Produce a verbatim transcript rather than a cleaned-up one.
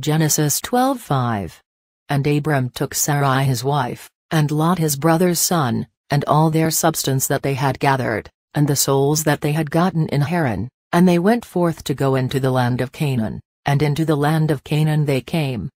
Genesis twelve five. And Abram took Sarai his wife, and Lot his brother's son, and all their substance that they had gathered, and the souls that they had gotten in Haran, and they went forth to go into the land of Canaan, and into the land of Canaan they came,